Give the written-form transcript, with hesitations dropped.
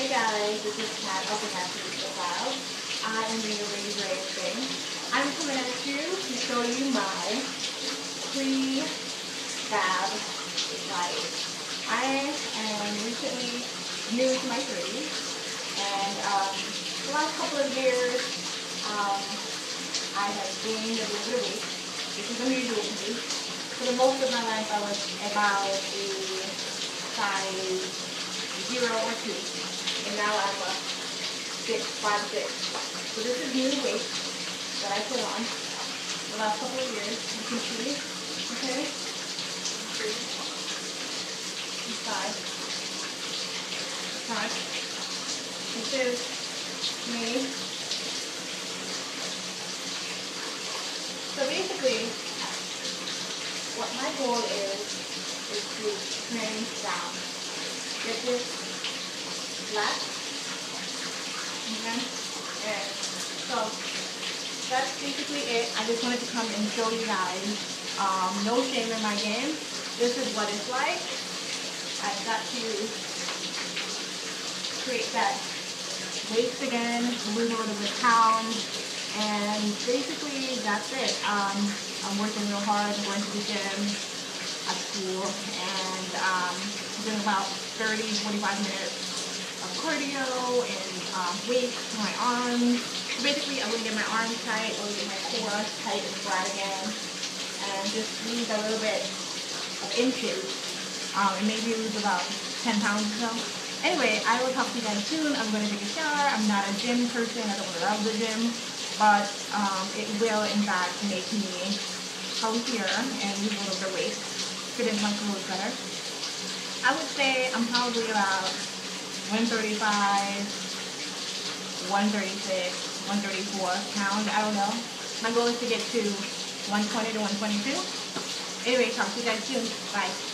Hey guys, this is Kat of the Naturalista Files. I am doing a really brave thing. I'm coming at you to show you my pre-fab life. I am recently new to my 3s, and the last couple of years I have gained a little bit of weight, which is unusual to me. For the most of my life I was about a size 0 or 2. And now I'm a 5'6". So this is new weight that I put on the last couple of years. You can see, okay? Five. This is me. So basically, what my goal is to trim down. Get this flat. And so that's basically it. I just wanted to come and show you guys. No shame in my game. This is what it's like. I've got to create that waist again, lose a little bit of pound, and basically that's it. I'm working real hard, I'm going to the gym, at school, and I'm doing about 30-45 minutes of cardio and weights to my arms. Basically, I'm going to get my arms tight, I'm going to get my core tight and flat again, and just lose a little bit of inches, and maybe lose about 10 pounds or so. Anyway, I will talk to you guys soon. I'm going to take a shower. I'm not a gym person. I don't want to love the gym, but it will, in fact, make me healthier and lose a little bit of weight, fit into my clothes better. I would say I'm probably about 135, 136, 134 pounds, I don't know. My goal is to get to 120 to 122. Anyway, talk to you guys soon. Bye.